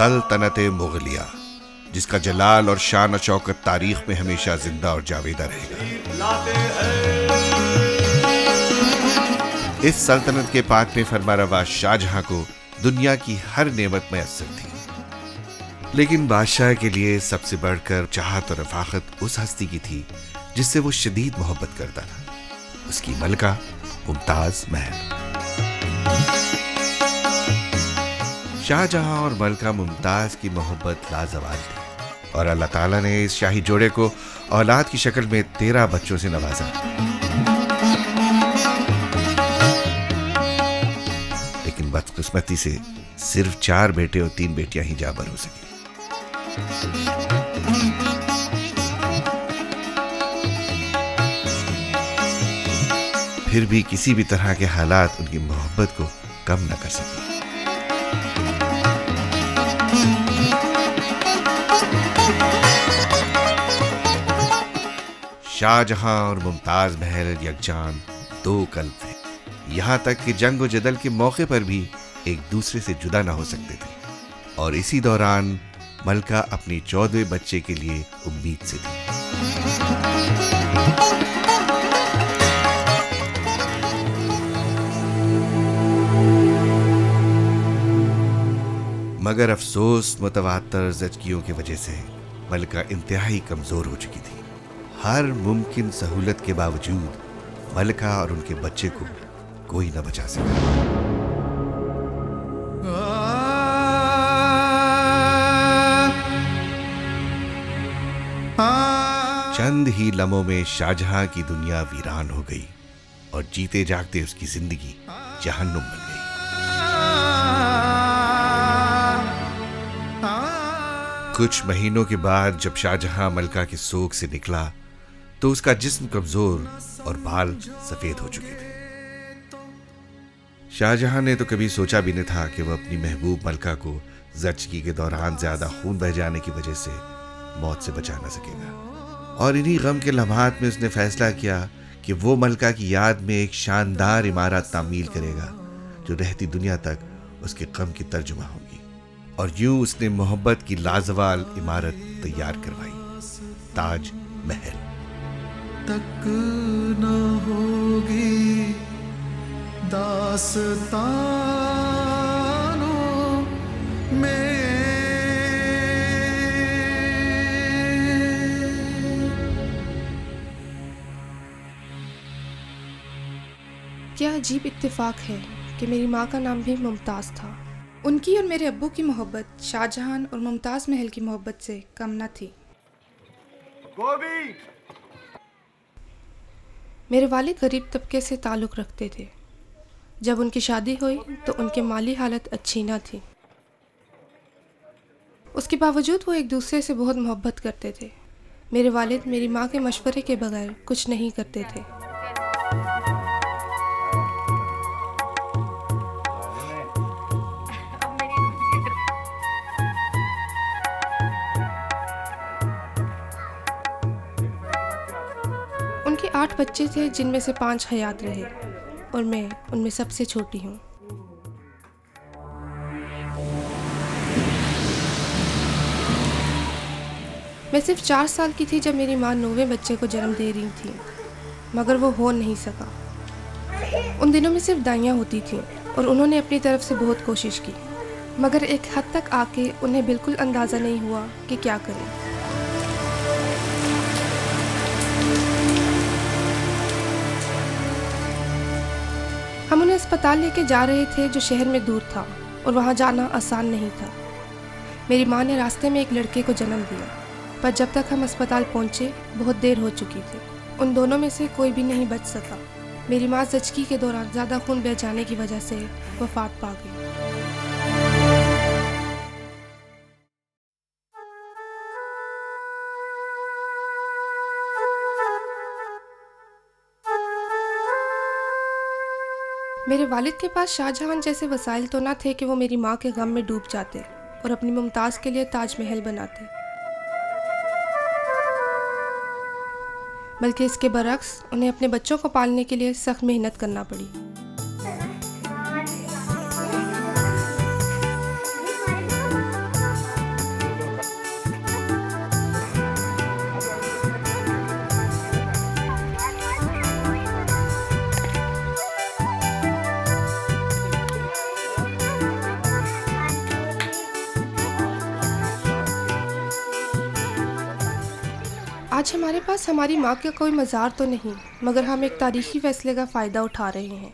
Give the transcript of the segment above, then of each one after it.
सल्तनत मुगलिया जिसका जलाल और शान शौकत तारीख में हमेशा जिंदा और जावेदा रहेगा। इस सल्तनत के पाठ में फरमारवा शाहजहां को दुनिया की हर नेमत मैसर थी, लेकिन बादशाह के लिए सबसे बढ़कर चाहत और रफाकत उस हस्ती की थी जिससे वो शदीद मोहब्बत करता था, उसकी मलका मुमताज महल। शाहजहां और मलका मुमताज की मोहब्बत लाजवाब थी और अल्लाह ताला ने इस शाही जोड़े को औलाद की शक्ल में 13 बच्चों से नवाजा। लेकिन बदकिस्मती से सिर्फ 4 बेटे और 3 बेटियां ही जाबर हो सकी। फिर भी किसी भी तरह के हालात उनकी मोहब्बत को कम ना कर सके। शाहजहां और मुमताज महल यकजान 2 कल्ब थे, यहाँ तक कि जंग व जदल के मौके पर भी एक दूसरे से जुदा ना हो सकते थे। और इसी दौरान मलका अपने 14वें बच्चे के लिए उम्मीद से थी, मगर अफसोस मुतवातर ज़चगियों की वजह से मलका इंतहाई कमज़ोर हो चुकी थी। हर मुमकिन सहूलत के बावजूद मलका और उनके बच्चे को कोई न बचा सका। चंद ही लम्हों में शाहजहां की दुनिया वीरान हो गई और जीते जागते उसकी जिंदगी जहन्नुम बन गई। कुछ महीनों के बाद जब शाहजहां मलका के सोग से निकला तो उसका जिस्म कमजोर और बाल सफेद हो चुके थे। शाहजहां ने तो कभी सोचा भी नहीं था कि वह अपनी महबूब मलका को ज़चगी के दौरान ज्यादा खून बह जाने की वजह से मौत से बचा ना सकेगा। और इन्हीं गम के लम्हात में उसने फैसला किया कि वो मलका की याद में एक शानदार इमारत तामील करेगा जो रहती दुनिया तक उसके गम की तर्जुमा होगी। और यूं उसने मोहब्बत की लाजवाल इमारत तैयार करवाई, ताज महल। तक न होगी दास्तानों में क्या अजीब इत्तेफाक है कि मेरी माँ का नाम भी मुमताज था। उनकी और मेरे अब्बू की मोहब्बत शाहजहां और मुमताज महल की मोहब्बत से कम न थी। मेरे वालिद गरीब तबके से ताल्लुक़ रखते थे। जब उनकी शादी हुई तो उनकी माली हालत अच्छी न थी, उसके बावजूद वो एक दूसरे से बहुत मोहब्बत करते थे। मेरे वालिद मेरी माँ के मशवरे के बगैर कुछ नहीं करते थे। उनके 8 बच्चे थे जिनमें से 5 हयात रहे और मैं उनमें सबसे छोटी हूँ। मैं सिर्फ 4 साल की थी जब मेरी माँ 9वें बच्चे को जन्म दे रही थी, मगर वो हो नहीं सका। उन दिनों में सिर्फ दाइयाँ होती थीं और उन्होंने अपनी तरफ से बहुत कोशिश की, मगर एक हद तक आके उन्हें बिल्कुल अंदाज़ा नहीं हुआ कि क्या करें। हम उन्हें अस्पताल लेके जा रहे थे जो शहर में दूर था और वहाँ जाना आसान नहीं था। मेरी माँ ने रास्ते में एक लड़के को जन्म दिया, पर जब तक हम अस्पताल पहुँचे बहुत देर हो चुकी थी। उन दोनों में से कोई भी नहीं बच सका। मेरी माँ ज़चगी के दौरान ज़्यादा खून बह जाने की वजह से वफ़ात पा गई। मेरे वालिद के पास शाहजहां जैसे वसाइल तो ना थे कि वो मेरी माँ के गम में डूब जाते और अपनी मुमताज़ के लिए ताजमहल बनाते। बल्कि इसके बरक्स उन्हें अपने बच्चों को पालने के लिए सख्त मेहनत करना पड़ी। आज हमारे पास हमारी माँ का कोई मज़ार तो नहीं, मगर हम एक तारीखी फैसले का फ़ायदा उठा रहे हैं।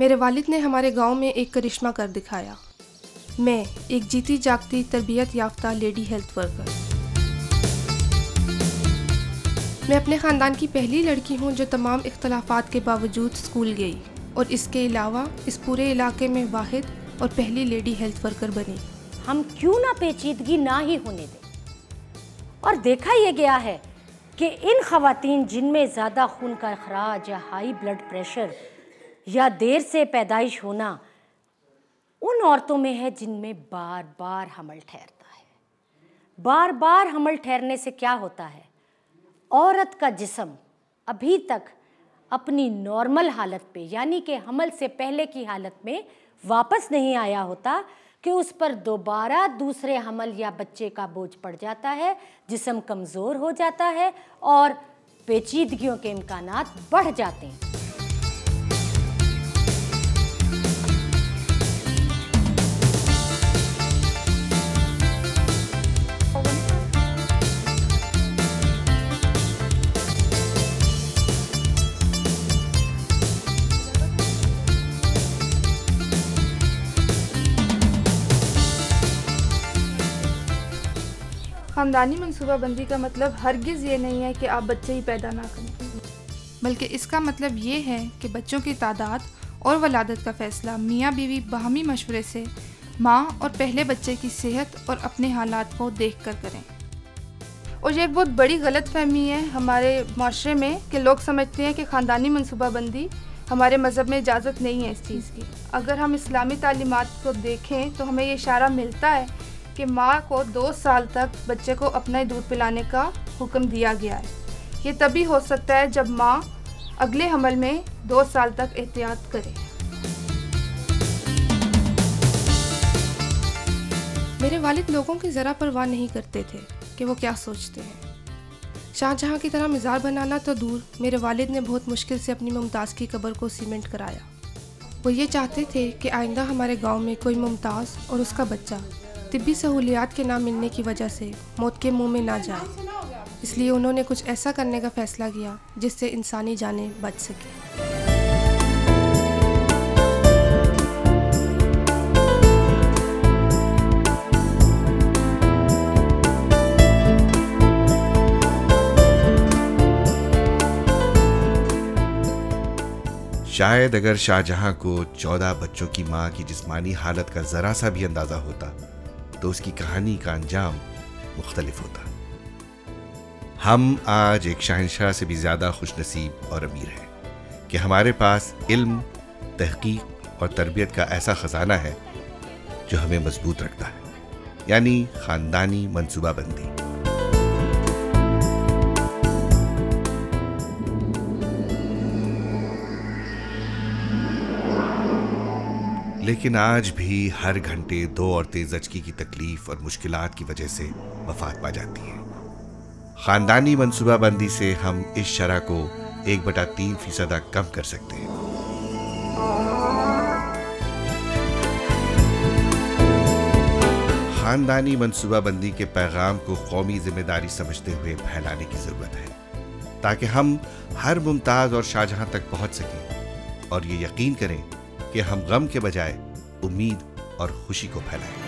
मेरे वालिद ने हमारे गांव में एक करिश्मा कर दिखाया। मैं एक जीती जागती तरबियत याफ्ता लेडी हेल्थ वर्कर। मैं अपने ख़ानदान की पहली लड़की हूँ जो तमाम इख्तलाफात के बावजूद स्कूल गई और इसके अलावा इस पूरे इलाके में वाहिद और पहली लेडी हेल्थ वर्कर बनी। हम क्यों ना पेचीदगी ना ही होने दें। और देखा यह गया है कि इन ख़वातीन जिनमें ज़्यादा खून का अखराज या हाई ब्लड प्रेशर या देर से पैदाइश होना उन औरतों में है जिनमें बार बार हमल ठहरता है। बार बार हमल ठहरने से क्या होता है, औरत का जिस्म अभी तक अपनी नॉर्मल हालत पे यानी कि हमल से पहले की हालत में वापस नहीं आया होता कि उस पर दोबारा दूसरे हमल या बच्चे का बोझ पड़ जाता है, जिस्म कमज़ोर हो जाता है और पेचीदगियों के इम्कानात बढ़ जाते हैं। ख़ानदानी मनसूबाबंदी का मतलब हरगिज़ ये नहीं है कि आप बच्चे ही पैदा ना करें, बल्कि इसका मतलब ये है कि बच्चों की तादाद और वलादत का फ़ैसला मियाँ बीवी बाहमी मशवरे से माँ और पहले बच्चे की सेहत और अपने हालात को देखकर करें। और ये एक बहुत बड़ी गलतफहमी है हमारे माशरे में कि लोग समझते हैं कि ख़ानदानी मनसूबाबंदी हमारे मज़हब में इजाज़त नहीं है इस चीज़ की। अगर हम इस्लामी तालीमात को देखें तो हमें ये इशारा मिलता है कि माँ को 2 साल तक बच्चे को अपना ही दूध पिलाने का हुक्म दिया गया है। ये तभी हो सकता है जब माँ अगले हमल में 2 साल तक एहतियात करे। मेरे वालिद लोगों की ज़रा परवाह नहीं करते थे कि वो क्या सोचते हैं। शाहजहाँ की तरह मज़ार बनाना तो दूर, मेरे वालिद ने बहुत मुश्किल से अपनी मुमताज़ की कब्र को सीमेंट कराया। वो ये चाहते थे कि आइंदा हमारे गाँव में कोई मुमताज़ और उसका बच्चा तिब्बी सहूलियात के ना मिलने की वजह से मौत के मुंह में ना जाए, इसलिए उन्होंने कुछ ऐसा करने का फैसला किया जिससे इंसानी जानें बच सकें। शायद अगर शाहजहाँ को 14 बच्चों की माँ की जिस्मानी हालत का ज़रा सा भी अंदाज़ा होता तो उसकी कहानी का अंजाम मुख्तलिफ होता। हम आज एक शहंशाह से भी ज़्यादा खुशनसीब और अमीर हैं कि हमारे पास इल्म, तहकीक और तरबियत का ऐसा ख़जाना है जो हमें मजबूत रखता है, यानी ख़ानदानी मनसूबाबंदी। लेकिन आज भी हर घंटे 2 औरतें जचकी की तकलीफ और मुश्किलात की वजह से वफात पा जाती हैं। ख़ानदानी मनसूबाबंदी से हम इस शरह को 1/3% कम कर सकते हैं। ख़ानदानी मनसूबाबंदी के पैगाम को कौमी जिम्मेदारी समझते हुए फैलाने की ज़रूरत है ताकि हम हर मुमताज़ और शाहजहाँ तक पहुँच सकें और ये यकीन करें कि हम गम के बजाय उम्मीद और खुशी को फैलाएं।